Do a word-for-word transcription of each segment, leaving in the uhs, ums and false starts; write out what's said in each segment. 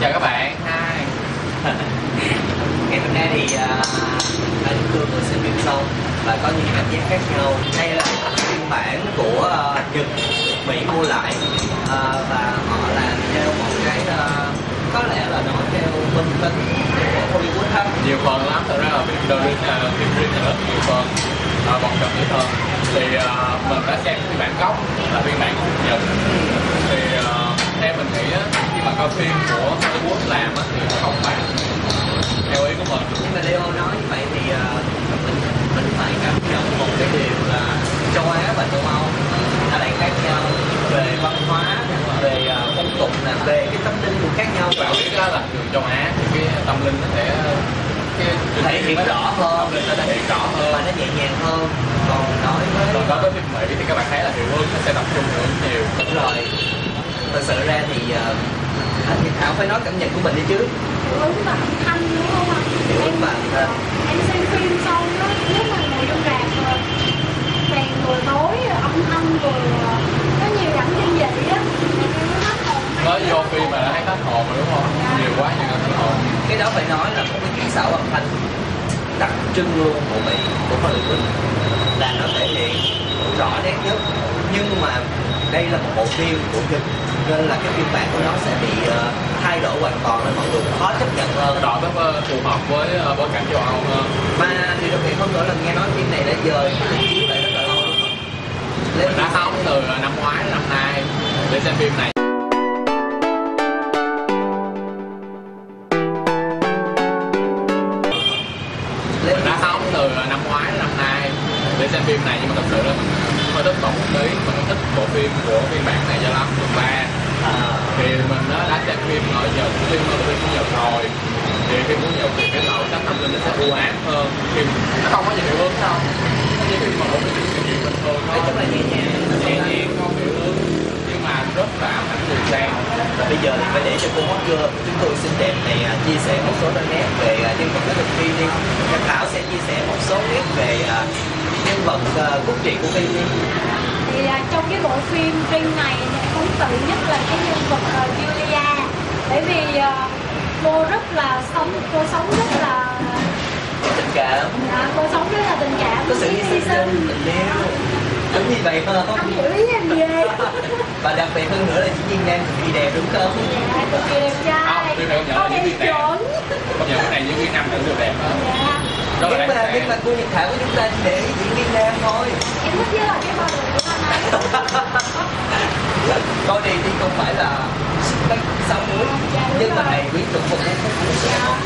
Chào các bạn. Hi. Ngày hôm nay thì uh, anh Cương vừa xem phim xong và có những cảm giác khác nhau. Đây là phiên bản của uh, Nhật, Mỹ mua lại uh, và họ làm theo một cái uh, có lẽ là nó theo minh tính của Hollywood hơn. Nhiều phần lắm, thật ra là phim đầu tiên là phim riêng là rất nhiều phần. Uh, bọn chồng những phần thì uh, mình đã xem phiên bản gốc là phiên bản của Nhật. Thì uh, theo mình nghĩ uh, mà coi phim của Hollywood làm á thì nó không phải theo ý của mình. Nhưng mà Leo nói như vậy thì uh, mình mình phải cảm nhận một cái điều là châu Á và châu Âu nó lại khác nhau về văn hóa, về phong tục, là về cái tâm linh cũng khác nhau. Và biết đó là người châu Á thì cái tâm linh nó sẽ thể hiện rõ hơn, nó thể hiện rõ hơn và nó nhẹ nhàng hơn. Còn nói với còn đối với phim Mỹ thì các bạn thấy là hiệu ứng nó sẽ tập trung rất nhiều. Đúng rồi. Thật sự ra thì uh, anh thì Thảo phải nói cảm nhận của mình đi chứ. Hiệu ứng và âm thanh đúng không ạ? Hiệu ứng và âm thanh. Em xem phim xong nó lúc mà ngồi trong rạp rồi, đèn vừa tối, âm thanh vừa có nhiều cảnh kinh dị á, mới vô phim mà đã thấy hết hồn rồi đúng không? Dạ. Nhiều quá nhiều hết hồn. Cái đó phải nói là một cái kỹ xảo âm thanh đặc trưng luôn của Mỹ, của Hollywood, là nó thể hiện rõ nét nhất. Nhưng mà đây là một bộ phim của Nhật nên là cái phiên bản của nó sẽ bị uh, thay đổi hoàn toàn nên mọi người khó chấp nhận hơn, rõ rất phù hợp với uh, bối cảnh châu Âu hơn. Mà điều đặc biệt hơn nữa là nghe nói phim này đã dời chiếu lại rất là lâu rồi. Mình đã sống từ năm ngoái đến năm nay để xem phim này. Mình đã sống từ năm ngoái đến năm nay để xem phim này, nhưng mà thật sự là mình thích tổng lý, mình thích bộ phim của phiên bản này cho lắm. Phần ba thì mình đã xem phim nội Nhật, phim nội phim của Nhật rồi thì phim của Nhật thì cái nội sắc tâm linh nó sẽ u ám hơn, thì nó không có nhiều hiệu ứng đâu, nó chỉ phim mẫu thì sự chuyện bình thường thôi, rất là nhẹ nhàng, nhẹ nhàng không hiệu ứng nhưng mà rất là ám ảnh người xem. Và bây giờ thì phải để cho cô hot girl chúng tôi xinh đẹp này chia sẻ một số nét về nhân vật của phim đi. Thảo sẽ chia sẻ một số nét về nhân vật uh, cốt truyện của phim. Thì uh, trong cái bộ phim phim này thì ấn tượng nhất là cái nhân vật uh, Julia, bởi vì uh, cô rất là sống, cô sống rất là tình cảm. Dạ, cô sống rất là tình cảm, có sự hy sinh. Đúng như vậy thôi. Không hiểu ý anh về. Và đặc biệt hơn nữa là diễn viên nam cực kỳ đẹp đúng không? Dạ, cực kỳ đẹp trai. Không thể chuẩn. Công nhận cái này diễn viên nam cực kỳ đẹp hơn. Dạ. Đó nhưng mà nhưng mà cô Nhật Thảo của chúng ta để diễn viên nam thôi. Em thích nhất là cái bao đồ của anh ấy. Coi đi thì không phải là sao muối, dạ, nhưng rồi. Mà này quý tụ phục cũng không sao.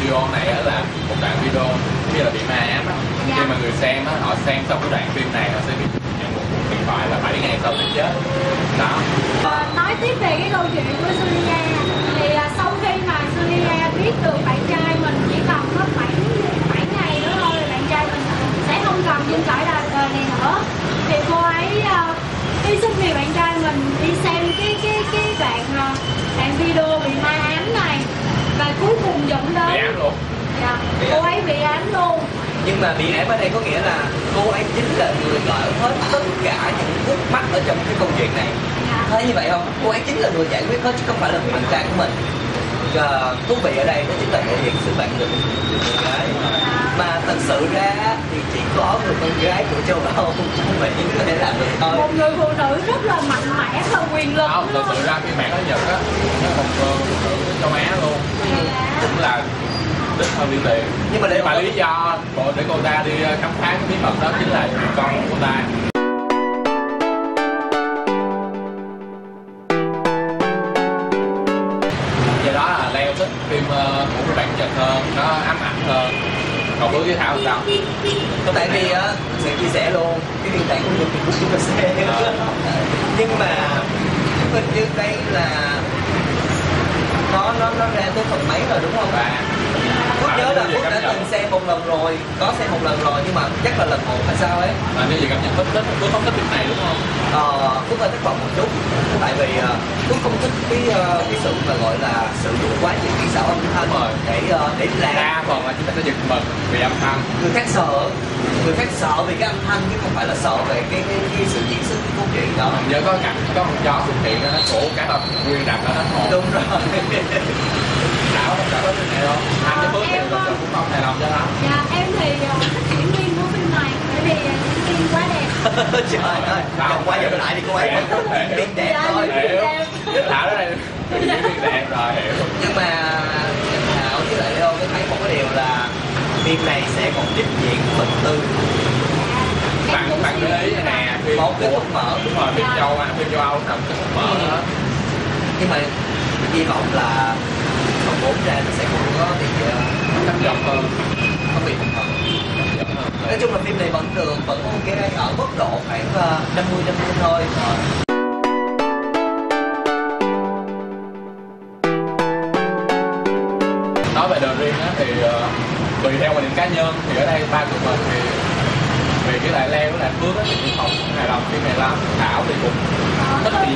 Video này là một đoạn video như là bị ma ám á, dạ. Khi mà người xem á, họ xem xong cái đoạn phim này họ sẽ bị nhận một cuộc điện thoại là bảy ngày sau sẽ chết đó. À, nói tiếp về cái câu chuyện của Julia thì à, sau khi mà Julia biết được bạn trai mình chỉ còn có bảy ngày nữa thôi, bạn trai mình sẽ không còn trên cõi đời này nữa, thì cô ấy à, đi xin vì bạn trai mình, đi xem cái cái cái đoạn đoạn video bị ma ám này và cuối cùng dẫn đến bị ám luôn. Dạ, cô ấy bị ám luôn. Nhưng mà bị ám ở đây có nghĩa là cô ấy chính là người gỡ hết tất cả những khúc mắc ở trong cái câu chuyện này. Dạ. Thấy như vậy không? Cô ấy chính là người giải quyết hết chứ không phải là người bạn trai của mình. Và thú vị ở đây nó chính là thể hiện sự bạn nữ của gái. Mà thật sự ra thì chỉ có người con gái của châu Âu không phải có thể làm được thôi. Một người phụ nữ rất là mạnh mẽ và quyền lực. Không, thật sự ra phiên bản ở Nhật á, nó còn phụ nữ châu Á luôn. Cũng là đích hơn liên liệt. Nhưng mà, Nhưng mà lý do để cô ta đi khám phá cái bí mật đó chính là con của cô ta. Do đó là Leo thích phim của các bạn Nhật hơn, nó ám ảnh hơn. Còn với cái Thảo sao? Tại vì á, sẽ chia sẻ luôn cái điện thoại của mình thì cũng sẽ. Nhưng mà mình như đây là nó nó nó ra tới phần mấy rồi đúng không bạn? Có nhớ là Phúc đã từng xem một lần rồi, có xem một lần rồi nhưng mà chắc là lần một hay sao ấy. Mà nếu gì gặp nhận Phúc thích, Phúc không thích việc này đúng không? Ờ, Phúc hơi thất vọng một chút, tại vì Phúc không thích cái cái sự mà gọi là sử dụng quá nhiều kỹ xảo âm thanh để để làm. Đa phần là chúng ta sẽ giật mình vì âm thanh. Người khác sợ, người khác sợ vì cái âm thanh chứ không phải là sợ về cái cái, cái sự diễn xuất của câu chuyện đó. Nhớ có cảnh có con chó xuất hiện nó cổ cái đập nguyên đập nó hết. Đúng rồi. Thảo không có cái này đâu. Anh cái bước này cũng không hài lòng cho lắm. Dạ em thì thích diễn viên của phim này bởi vì diễn viên quá đẹp. Trời ơi, còn quay trở lại thì cô ấy vẫn diễn viên đẹp thôi. Thảo đó này diễn viên đẹp rồi. Nhưng mà Thảo với lại Leo thấy một cái điều là phim này sẽ còn tiếp diễn phần tư. Bạn bạn để ý nè, một cái khúc mở đúng rồi, phim châu Á, phim châu Âu nằm cái khúc mở đó. Nhưng mà hy vọng là phần bốn ra nó sẽ không có bị cắt dọc hơn, không bị cắt dọc hơn. Nói chung là phim này vẫn được, vẫn ok ở mức độ khoảng năm mươi năm mươi thôi. Nói về đời riêng á thì tùy theo quan điểm cá nhân thì ở đây ba của mình thì vì cái lại Leo với lại Phước thì cũng không hài lòng phim này lắm. Thảo thì cũng thích bị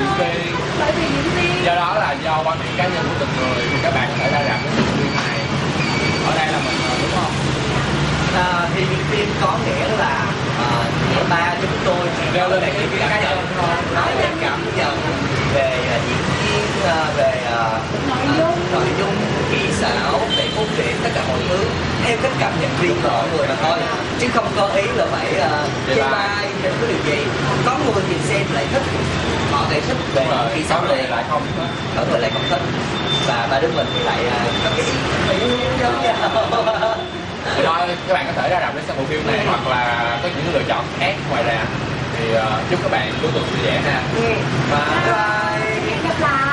diễn viên, do đó là do quan điểm cá nhân của từng người thì các bạn có thể ra rạp cái phim này. Ở đây là mình đúng không? À, thì phim có nghĩa là uh, ba chúng tôi đều lên cái phim cá nhân nói về cảm nhận, về diễn viên, về nội dung, kỹ xảo, về cốt truyện, tất cả mọi thứ theo cách cảm nhận riêng của mọi người mà thôi, chứ không có ý là phải chê bai hay cái điều gì. Có người thì xem lại thích, họ lại thích về kỹ xảo này, lại không, có người lại không thích, và ba đứa mình thì lại có cái ý đó. Các bạn có thể ra rạp để xem bộ phim này hoặc là có những lựa chọn khác ngoài rạp thì chúc các bạn cuối tuần vui vẻ ha. Bye bye.